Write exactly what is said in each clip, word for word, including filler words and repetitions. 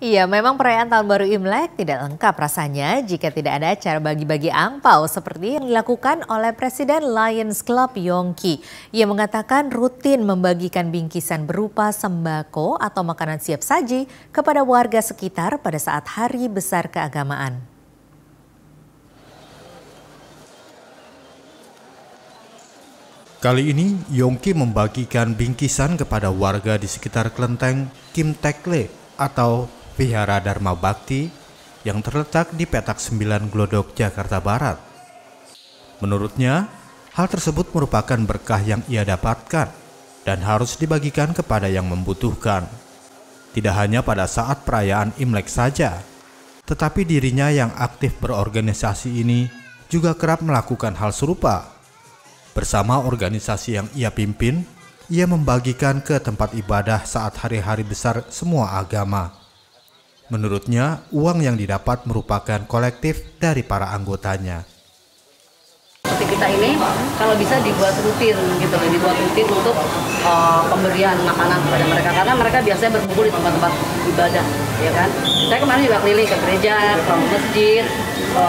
Iya, memang perayaan Tahun Baru Imlek tidak lengkap rasanya jika tidak ada acara bagi-bagi angpau seperti yang dilakukan oleh Presiden Lions Club Yongki. Ia mengatakan rutin membagikan bingkisan berupa sembako atau makanan siap saji kepada warga sekitar pada saat hari besar keagamaan. Kali ini, Yongki membagikan bingkisan kepada warga di sekitar kelenteng Kim Teck Lee atau Bihara Dharma Bakti yang terletak di petak sembilan Glodok, Jakarta Barat. Menurutnya, hal tersebut merupakan berkah yang ia dapatkan dan harus dibagikan kepada yang membutuhkan. Tidak hanya pada saat perayaan Imlek saja, tetapi dirinya yang aktif berorganisasi ini juga kerap melakukan hal serupa. Bersama organisasi yang ia pimpin, ia membagikan ke tempat ibadah saat hari-hari besar semua agama. Menurutnya, uang yang didapat merupakan kolektif dari para anggotanya. Seperti kita ini, kalau bisa dibuat rutin, gitu, dibuat rutin untuk uh, pemberian makanan kepada mereka, karena mereka biasanya berkumpul di tempat-tempat ibadah, ya kan? Saya kemarin juga keliling ke gereja, ke masjid, ke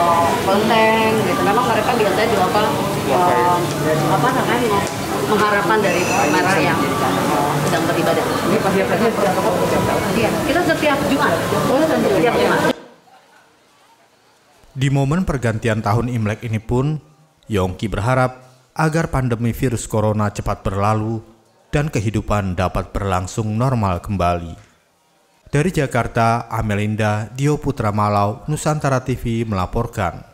kelenteng, gitu. Memang mereka biasanya juga apa? Uh, apa namanya? Pengharapan dari mereka yang sedang beribadah. Kita setiap Jumat. Setiap Jumat. Di momen pergantian tahun Imlek ini pun, Yongki berharap agar pandemi virus corona cepat berlalu dan kehidupan dapat berlangsung normal kembali. Dari Jakarta, Amelinda Dio Putra Malau, Nusantara T V melaporkan.